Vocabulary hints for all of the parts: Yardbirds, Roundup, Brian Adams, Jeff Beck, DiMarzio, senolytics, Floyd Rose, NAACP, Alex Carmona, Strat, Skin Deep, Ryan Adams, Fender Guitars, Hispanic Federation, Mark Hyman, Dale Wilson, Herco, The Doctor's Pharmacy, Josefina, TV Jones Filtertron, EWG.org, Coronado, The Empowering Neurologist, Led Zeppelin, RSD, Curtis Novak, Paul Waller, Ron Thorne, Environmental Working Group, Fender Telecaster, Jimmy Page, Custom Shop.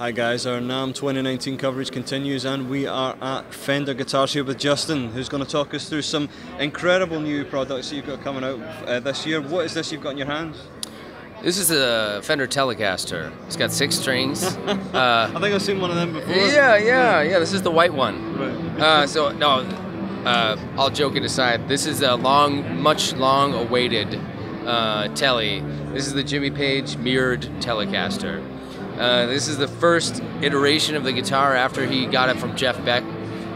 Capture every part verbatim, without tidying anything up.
Hi guys, our NAMM twenty nineteen coverage continues and we are at Fender Guitars here with Justin, who's going to talk us through some incredible new products that you've got coming out uh, this year. What is this you've got in your hands? This is a Fender Telecaster. It's got six strings. uh, I think I've seen one of them before. Yeah, yeah, yeah, this is the white one. Right. uh, so, no, uh, all joking aside, this is a long, much long awaited uh, Tele. This is the Jimmy Page mirrored Telecaster. Uh, this is the first iteration of the guitar after he got it from Jeff Beck.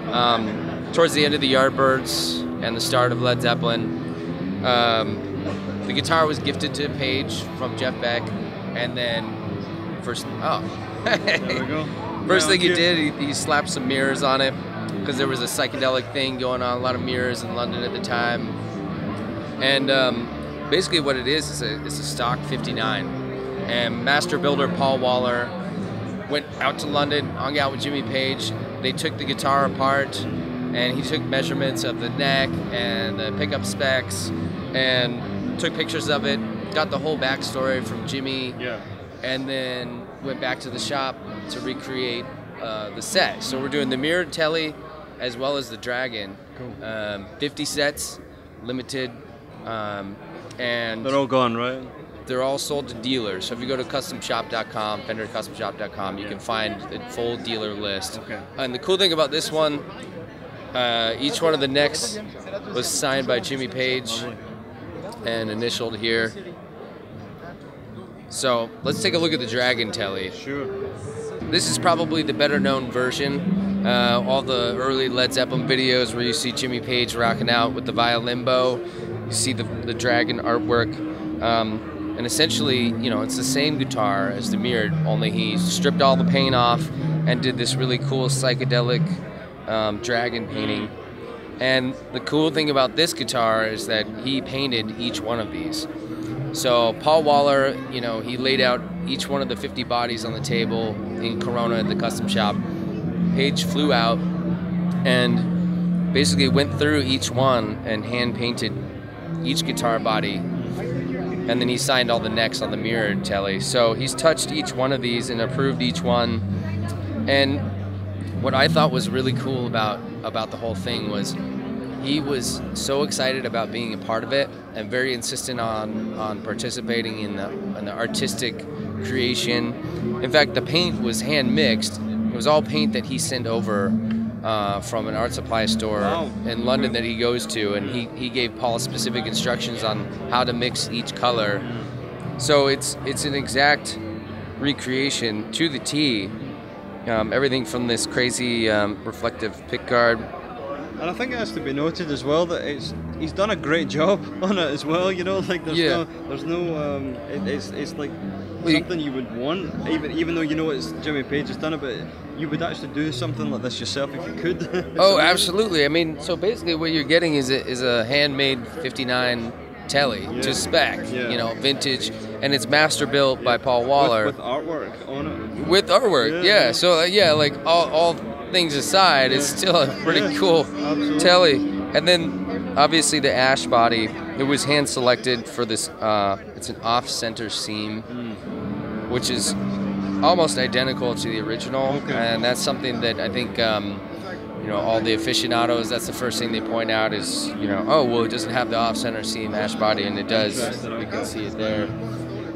Um, towards the end of the Yardbirds and the start of Led Zeppelin, um, the guitar was gifted to Page from Jeff Beck, and then first oh, there we go. first thing he did, he, he slapped some mirrors on it because there was a psychedelic thing going on, a lot of mirrors in London at the time, and um, basically what it is is a, it's a stock fifty-nine. And master builder Paul Waller went out to London, hung out with Jimmy Page. They took the guitar apart, and he took measurements of the neck and the pickup specs, and took pictures of it. Got the whole backstory from Jimmy, yeah. And then went back to the shop to recreate uh, the set. So we're doing the mirrored Tele, as well as the Dragon. Cool. Um, fifty sets, limited, um, and they're all gone, right? They're all sold to dealers. So if you go to custom shop dot com, Fender Custom Shop dot com, you yeah. can find the full dealer list. Okay. And the cool thing about this one, uh, each one of the necks was signed by Jimmy Page and initialed here. So let's take a look at the Dragon Tele. Sure. This is probably the better known version. Uh, all the early Led Zeppelin videos where you see Jimmy Page rocking out with the violin bow, you see the, the Dragon artwork. Um, And essentially, you know, it's the same guitar as the mirrored, only he stripped all the paint off and did this really cool psychedelic um, Dragon painting. And the cool thing about this guitar is that he painted each one of these. So Paul Waller, you know, he laid out each one of the fifty bodies on the table in Corona at the custom shop. Page flew out and basically went through each one and hand painted each guitar body. And then he signed all the necks on the mirrored Tele. So he's touched each one of these and approved each one. And what I thought was really cool about, about the whole thing was he was so excited about being a part of it and very insistent on, on participating in the, in the artistic creation. In fact, the paint was hand mixed. It was all paint that he sent over uh, from an art supply store wow. in London that he goes to, and he, he gave Paul specific instructions on how to mix each color. So it's it's an exact recreation to the T. Um, everything from this crazy um, reflective pickguard. And I think it has to be noted as well that it's he's done a great job on it as well. You know, like there's yeah. no there's no um, it, it's it's like. something you would want, even even though you know it's Jimmy Page has done it, but you would actually do something like this yourself if you could. Oh, absolutely. I mean, so basically what you're getting is a, is a handmade fifty-nine Tele yeah. to spec, yeah. you know, vintage, and it's master built yeah. by Paul Waller. With, with artwork on it. With artwork, yeah. yeah. So, yeah, like all, all things aside, yeah. it's still a pretty yeah. cool absolutely. Tele. And then, obviously, the ash body, it was hand-selected for this, uh, it's an off-center seam, mm. which is almost identical to the original, okay. and that's something that I think, um, you know, all the aficionados, that's the first thing they point out is, you know, oh, well, it doesn't have the off-center seam ash body, and it does. You can see it there.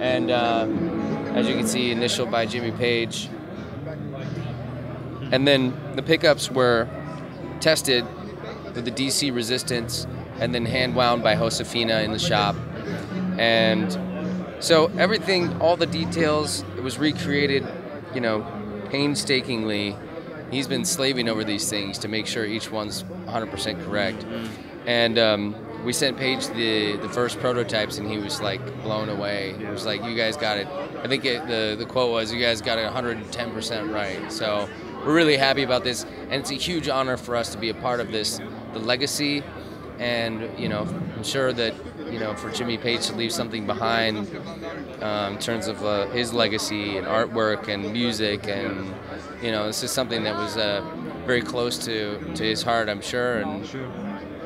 And uh, as you can see, initialed by Jimmy Page. And then the pickups were tested with the D C resistance and then hand wound by Josefina in the shop. And so everything, all the details, it was recreated, you know, painstakingly. He's been slaving over these things to make sure each one's one hundred percent correct. And um, we sent Page the, the first prototypes and he was like blown away. He was like, you guys got it. I think it, the, the quote was, you guys got it one hundred ten percent right. So we're really happy about this. And it's a huge honor for us to be a part of this, the legacy, and you know, I'm sure that you know, for Jimmy Page to leave something behind um, in terms of uh, his legacy and artwork and music, and you know, this is something that was uh, very close to to his heart, I'm sure, and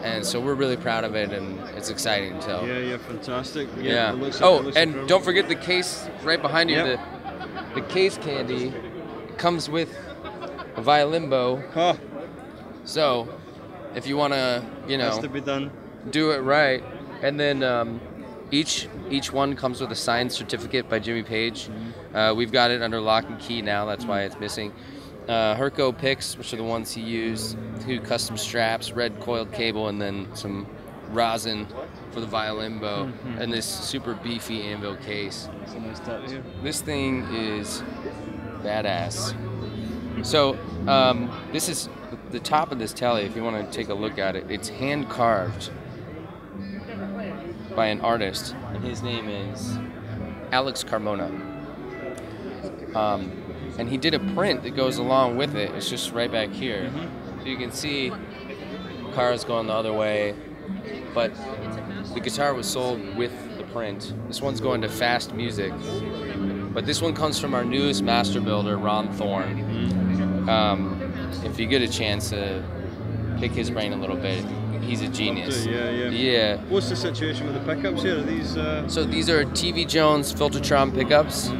and so we're really proud of it, and it's exciting. So yeah, yeah, fantastic. Yeah. yeah. Like oh, and incredible. Don't forget the case right behind you. Yep. The the case candy. comes with a violin bow. Huh. So if you want to, you know, has to be done. Do it right. And then um, each each one comes with a signed certificate by Jimmy Page. Mm-hmm. uh, we've got it under lock and key now. That's mm-hmm. why it's missing. Uh, Herco picks, which are the ones he used, two custom straps, red coiled cable, and then some rosin for the violin bow, mm-hmm. and this super beefy anvil case. That's a nice touch. This thing is badass. So um, this is the top of this telly. If you want to take a look at it, it's hand carved by an artist, and his name is Alex Carmona. Um, And he did a print that goes along with it. It's just right back here. Mm-hmm. So you can see cars going the other way. But the guitar was sold with the print. This one's going to Fast Music. But this one comes from our newest master builder, Ron Thorne. Mm-hmm. um, if you get a chance to pick his brain a little bit, he's a genius. Yeah, yeah. Yeah. What's the situation with the pickups here? Are these? Uh... So these are T V Jones Filtertron pickups.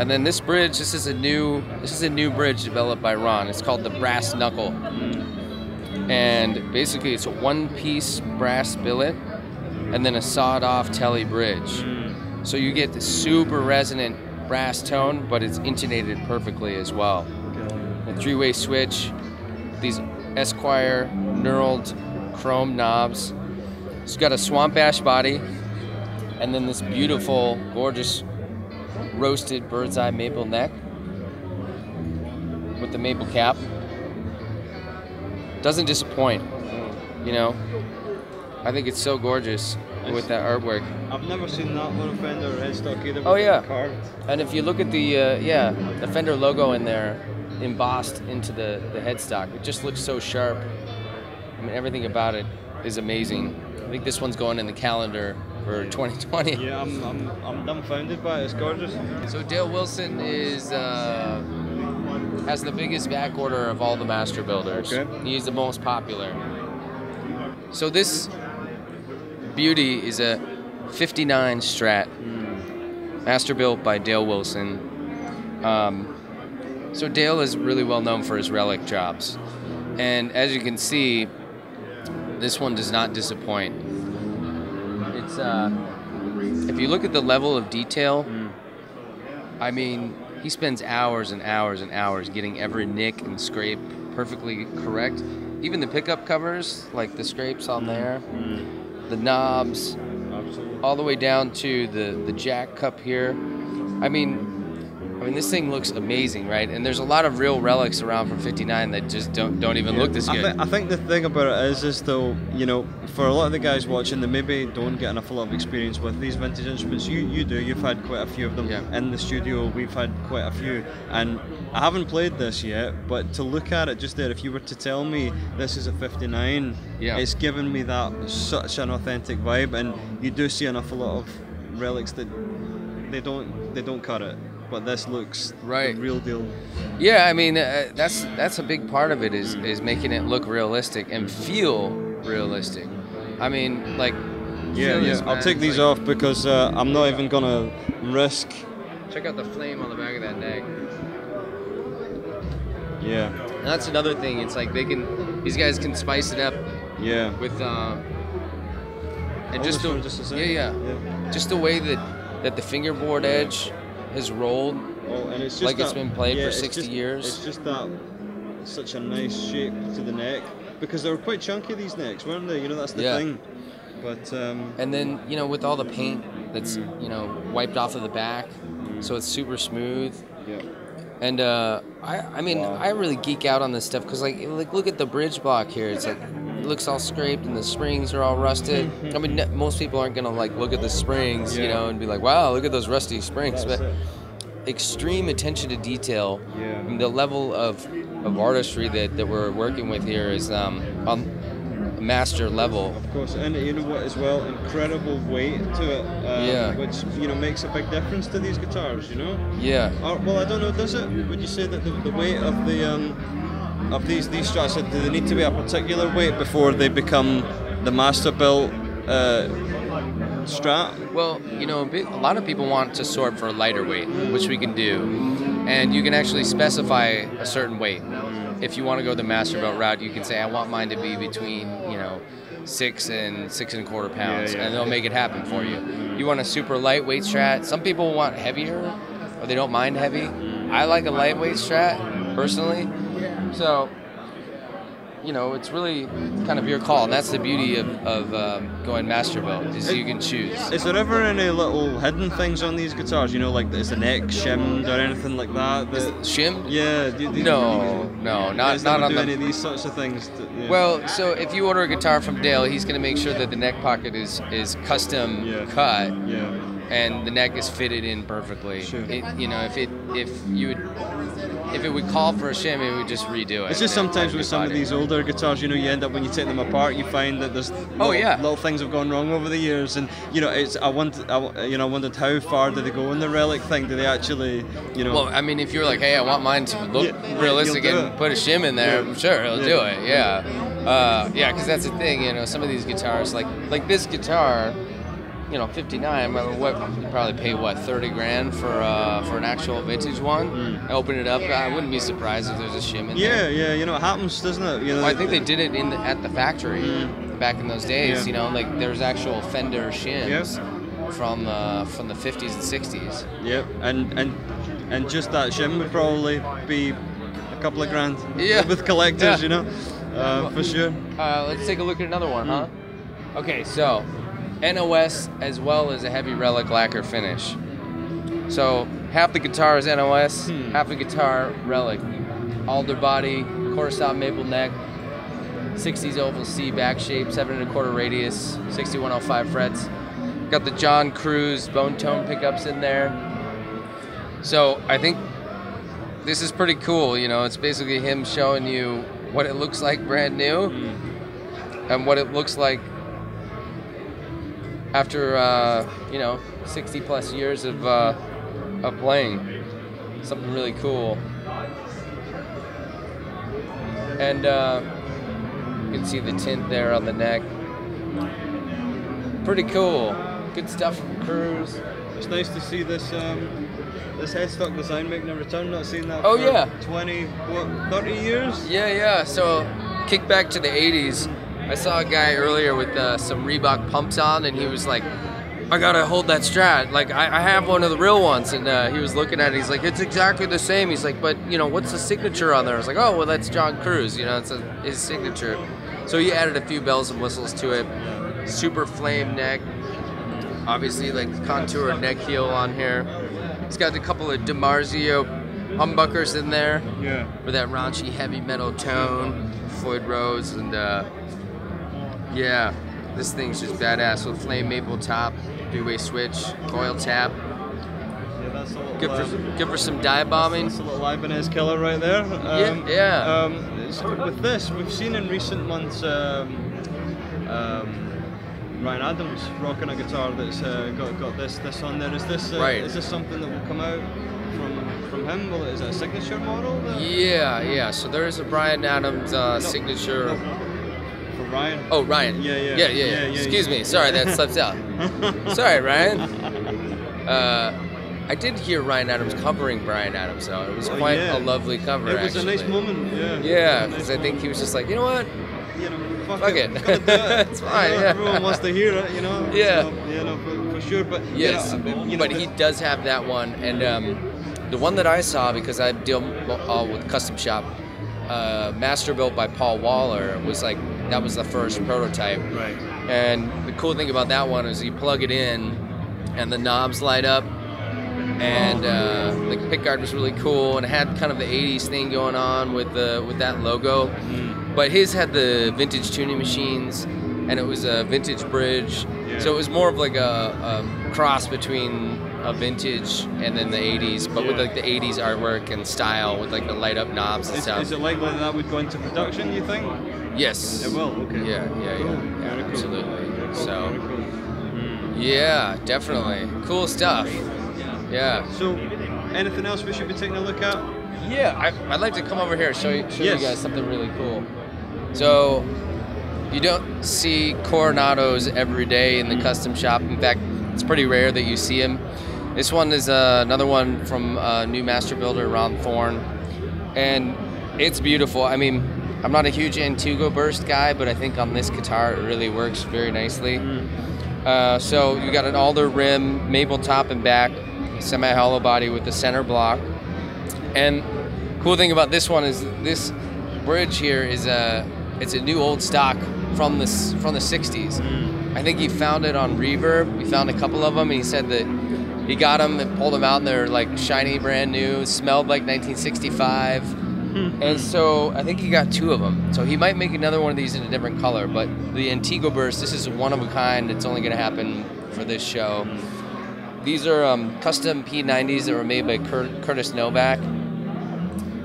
And then this bridge, this is a new, this is a new bridge developed by Ron. It's called the Brass Knuckle, and basically it's a one-piece brass billet, and then a sawed-off telly bridge. So you get the super resonant brass tone, but it's intonated perfectly as well. A three-way switch, these Esquire knurled chrome knobs. It's got a swamp ash body, and then this beautiful, gorgeous roasted bird's eye maple neck with the maple cap. Doesn't disappoint, you know. I think it's so gorgeous it's, with that artwork. I've never seen that little Fender headstock either. Oh yeah, carved. And if you look at the uh, yeah the Fender logo in there, embossed into the the headstock, it just looks so sharp. I mean, everything about it is amazing. I think this one's going in the calendar for twenty twenty. Yeah, I'm, I'm, I'm dumbfounded by it. It's gorgeous. So Dale Wilson is uh, has the biggest back order of all the master builders. Okay. He's the most popular. So this beauty is a fifty-nine Strat, mm. master built by Dale Wilson. Um, so Dale is really well known for his relic jobs, and as you can see, this one does not disappoint. It's, uh, if you look at the level of detail, mm. I mean, he spends hours and hours and hours getting every nick and scrape perfectly correct. Even the pickup covers, like the scrapes on there, mm. the knobs, absolutely. All the way down to the, the jack cup here. I mean, I mean, this thing looks amazing, right? And there's a lot of real relics around from fifty-nine that just don't don't even yeah. look this good. I, th I think the thing about it is, is though, you know, for a lot of the guys watching, they maybe don't get enough a lot of experience with these vintage instruments. You you do. You've had quite a few of them yeah. in the studio. We've had quite a few, and I haven't played this yet. But to look at it just there, if you were to tell me this is a fifty-nine, yeah. it's given me that such an authentic vibe. And you do see an awful lot of relics that they don't they don't cut it. But this looks right. The real deal. Yeah, I mean, uh, that's that's a big part of it is is making it look realistic and feel realistic. I mean, like. Yeah, yeah. This, I'll take these like, off because uh, I'm not even gonna risk. Check out the flame on the back of that neck. Yeah. And that's another thing. It's like they can, these guys can spice it up. Yeah. With. Uh, and oh, just the just yeah, yeah, yeah, just the way that that the fingerboard edge. Has rolled oh, and it's just like that, it's been played yeah, for sixty it's just, years. It's just that such a nice shape to the neck because they were quite chunky these necks, weren't they? You know, that's the yeah. thing. But um, and then you know with all the paint that's mm. you know wiped off of the back, mm. so it's super smooth. Yeah. And uh, I I mean wow. I really geek out on this stuff because like like look at the bridge block here. It's like it looks all scraped and the springs are all rusted. I mean, most people aren't gonna like look at the springs, yeah. you know, and be like, "Wow, look at those rusty springs." That's but it. Extreme attention to detail, yeah. and the level of, of artistry that, that we're working with here is um, on a master level. Of course, and you know what as well, incredible weight to it, um, yeah. which you know makes a big difference to these guitars, you know. Yeah. Or, well, I don't know. Does it? Would you say that the, the weight of the um, of these these Strats, do they need to be a particular weight before they become the master built uh, Strat? Well, you know, a lot of people want to sort for a lighter weight, which we can do, and you can actually specify a certain weight. Mm. If you want to go the master belt route, you can say, I want mine to be between, you know, six and six and a quarter pounds, yeah, yeah. and they'll make it happen for you. Mm. You want a super lightweight Strat. Some people want heavier, or they don't mind heavy. I like a lightweight Strat, personally. So, you know, it's really kind of your call, and that's the beauty of, of um, going master belt, is it, you can choose. Is there ever any little hidden things on these guitars, you know, like is the neck shimmed or anything like that? that shimmed? Yeah. Do, do, no, do, do, no, not, not on do the... any of these sorts of things? To, yeah. Well, so if you order a guitar from Dale, he's going to make sure that the neck pocket is, is custom yeah. cut. Yeah. And the neck is fitted in perfectly. Sure. It, you know, if it if you would, if it would call for a shim, it would just redo it. It's just sometimes with some of these older guitars, you know, you end up when you take them apart, you find that there's oh little, yeah little things have gone wrong over the years, and you know, it's I wondered, I, you know, I wondered how far do they go in the relic thing? Do they actually, you know? Well, I mean, if you're like, hey, I want mine to look yeah, realistic and put a shim in there, yeah. sure, it'll yeah. do it. Yeah, uh, yeah, because that's the thing, you know, some of these guitars, like like this guitar. You know, fifty-nine. I mean, what you probably pay what thirty grand for uh, for an actual vintage one. Mm. I open it up. I wouldn't be surprised if there's a shim in yeah, there. Yeah, yeah. You know, it happens, doesn't it? You know, well, I think they did it in the, at the factory mm. back in those days. Yeah. You know, like there's actual Fender shims yeah. from uh, from the fifties and sixties. Yep, and and and just that shim would probably be a couple of grand. Yeah, with collectors, yeah. you know, uh, well, for sure. Uh, let's take a look at another one, mm. huh? Okay, so. N O S as well as a heavy relic lacquer finish. So half the guitar is N O S, hmm. half the guitar relic. Alder body, Curacao maple neck, sixties oval C back shape, seven and a quarter radius, sixty-one oh five frets. Got the John Cruz bone tone pickups in there. So I think this is pretty cool. You know, it's basically him showing you what it looks like brand new hmm. and what it looks like after uh, you know, sixty plus years of uh, of playing, something really cool. And uh, you can see the tint there on the neck. Pretty cool. Good stuff from Cruz. It's nice to see this um, this headstock design making a return. Not seen that. Oh for yeah. twenty, what, thirty years. Yeah, yeah. So kick back to the eighties. I saw a guy earlier with uh, some Reebok pumps on, and he was like, I gotta hold that Strat. Like, I, I have one of the real ones. And uh, he was looking at it, he's like, it's exactly the same. He's like, but, you know, what's the signature on there? I was like, oh, well, that's John Cruz. You know, it's a, his signature. So he added a few bells and whistles to it. Super flame neck. Obviously, like, contoured neck heel on here. It's got a couple of DiMarzio humbuckers in there. Yeah. With that raunchy heavy metal tone. Floyd Rose and... Uh, yeah, this thing's just badass with flame maple top, two-way switch, coil tap. Yeah, that's a little, good for um, good for some dive bombing. That's a little Ibanez killer right there. Um, yeah. yeah. Um, it's, with this, we've seen in recent months um, um, Ryan Adams rocking a guitar that's uh, got got this this on there. Is this uh, right. is this something that will come out from from him? Well, is it a signature model? That... Yeah, yeah. So there is a Brian Adams uh, no, signature. No, no. Ryan. Oh, Ryan. Yeah, yeah, yeah, yeah. yeah, yeah. yeah Excuse yeah. me. Sorry, that slips out. Sorry, Ryan. Uh, I did hear Ryan Adams covering Brian Adams, though. It was oh, quite yeah. a lovely cover. It was actually. a nice moment. Yeah. Yeah, because nice I think he was just like, you know what? You know, fuck, fuck it. it. it. It's fine. You know, yeah. Everyone wants to hear it, you know. Yeah. So, you know, for, for sure. But yes, you know, you know, but he does have that one, and um, the one that I saw because I deal all with Custom Shop. Uh, master built by Paul Waller was like that was the first prototype. Right. And the cool thing about that one is you plug it in, and the knobs light up, and uh, the pickguard was really cool, and it had kind of the eighties thing going on with the with that logo. Mm. But his had the vintage tuning machines, and it was a vintage bridge, yeah. so it was more of like a, a cross between a vintage and then the eighties, but yeah. with like the eighties artwork and style with like the light up knobs and is, stuff. Is it likely that that would go into production, you think? Yes. It will, okay. Yeah, yeah, cool. yeah, yeah cool. absolutely. Cool. So, cool. yeah, definitely. Cool stuff. Yeah. yeah. So, anything else we should be taking a look at? Yeah, I, I'd like to come over here and show, you, show yes. you guys something really cool. So, you don't see Coronados every day in the mm. custom shop. In fact, it's pretty rare that you see them. This one is uh, another one from a new master builder, Ron Thorne, and it's beautiful. I mean, I'm not a huge Antugo burst guy, but I think on this guitar it really works very nicely. Mm. Uh, so you got an alder rim, maple top and back, semi-hollow body with the center block. And cool thing about this one is this bridge here is a it's a new old stock from the from the sixties. Mm. I think he found it on Reverb. We found a couple of them, and he said that. He got them and pulled them out, and they're like shiny, brand new, smelled like nineteen sixty-five. Mm-hmm. And so I think he got two of them. So he might make another one of these in a different color, but the Antigo Burst, this is one of a kind. It's only going to happen for this show. Mm-hmm. These are um, custom P nineties that were made by Cur- Curtis Novak.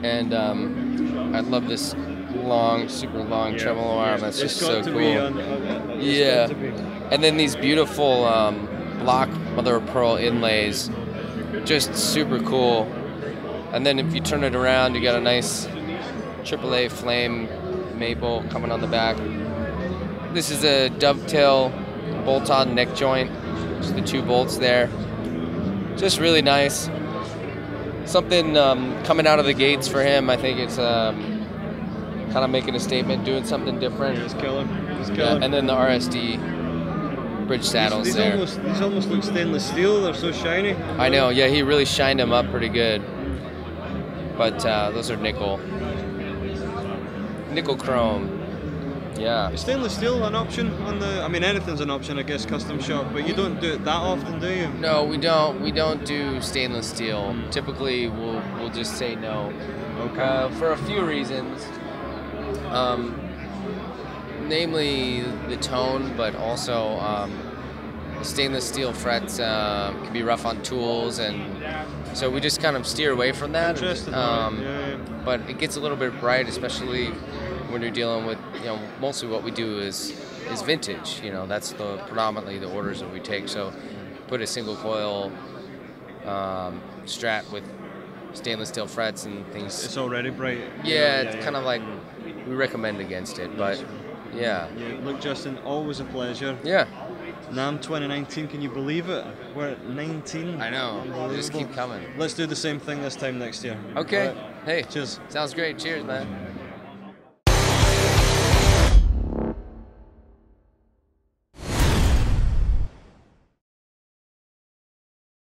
And um, I love this long, super long yeah. tremolo arm. That's it's just so cool. On, on yeah. And then these beautiful um, block mother of pearl inlays, just super cool. And then if you turn it around, you got a nice triple A flame maple coming on the back. This is a dovetail bolt-on neck joint, just the two bolts there. Just really nice. Something um, coming out of the gates for him. I think it's um, kind of making a statement, doing something different. Just killing. Just killing. And then the R S D. Bridge saddles these, these there. Almost, these almost look stainless steel. They're so shiny. I know. Yeah, he really shined them up pretty good. But uh, those are nickel, nickel chrome. Yeah. Is stainless steel an option on the? I mean, anything's an option, I guess. Custom shop, but you don't do it that often, do you? No, we don't. We don't do stainless steel. Mm. Typically, we'll we'll just say no. Okay. Uh, for a few reasons. Um, Namely the tone, but also um, stainless steel frets uh, can be rough on tools, and so we just kind of steer away from that. Um, yeah, yeah. But it gets a little bit bright, especially when you're dealing with, you know, mostly what we do is is vintage. You know, that's the predominantly the orders that we take. So put a single coil um, Strat with stainless steel frets and things. It's already bright. Yeah, yeah it's yeah, kind yeah. of like we recommend against it, but. Yeah. Yeah. Look, Justin, always a pleasure. Yeah. NAMM twenty nineteen, can you believe it? We're at nineteen. I know. They just keep coming. Let's do the same thing this time next year. Okay. Right. Hey. Cheers. Sounds great. Cheers, man.